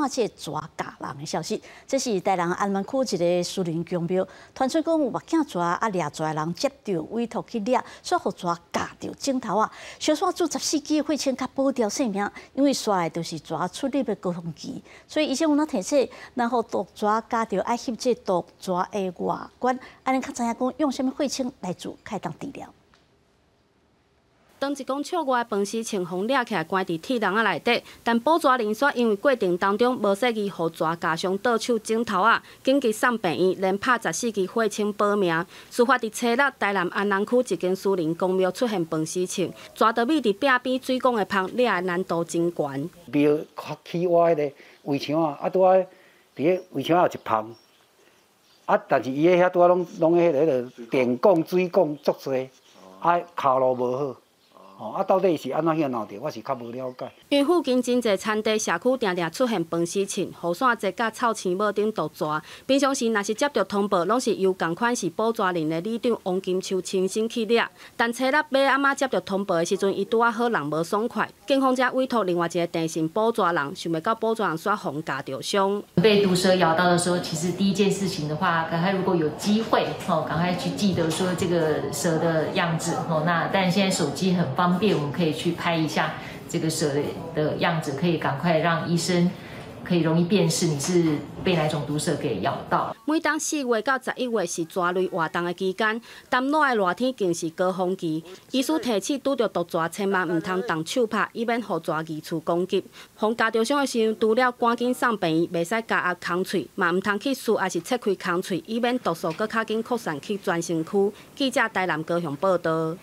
看这蛇咬人的消息，这是台南安南区一个私人公庙，传出讲有目镜蛇啊抓蛇的人接到委托去抓，煞互蛇咬到枕头啊，小煞做14支血清甲保掉性命，因为蛇的就是蛇出入的高峰期，所以医生有哪提醒，然后毒蛇咬到爱翕这毒蛇的外观，安尼较知影讲用什么血清来做开刀治疗。 当一公尺外的饭匙穿风抓起来，关伫铁笼仔内底，但捕蛇人却因为过程当中无细意，互蛇咬伤倒手枕头啊，紧急送病院，连拍14支血清保命。事发伫初六，台南安南区一间私人公庙出现饭匙穿，蛇到尾伫壁边水缸的旁抓的难度真悬。庙较起我迄个围墙啊，啊拄啊伫咧围墙后一旁，啊但是伊个遐拄啊拢迄个电工、水工足侪，啊骹路无好。 哦，啊，到底是安怎去闹着？我是较无了解。因为附近真侪田地、社区定定出现饭匙蠄、雨伞节甲臭青帽顶毒蛇。平常时若是接到通报，拢是由同款是捕蛇人的里长王金秋亲身去抓。但初六尾暗仔接到通报的时阵，伊拄啊好人无爽快，警方才委托另外一个电信捕蛇人，想袂到捕蛇人煞互咬着伤。被毒蛇咬到的时候，其实第一件事情的话，赶快如果有机会哦，赶快去记得说这个蛇的样子哦。那但现在手机很棒。 方便我们可以去拍一下这个蛇的样子，可以赶快让医生可以容易辨识你是被哪种毒蛇给咬到。每当4月到11月是蛇类活动的期间，淡热的热天更是高峰期。医师提醒，拄到毒蛇千万唔通动手拍，以免互蛇二次攻击。防咬到伤的时候，除了赶紧送病院，袂使咬压空喙，嘛唔通去撕，也是切开空喙，以免毒素搁较紧扩散去全身躯。记者台南高雄报道。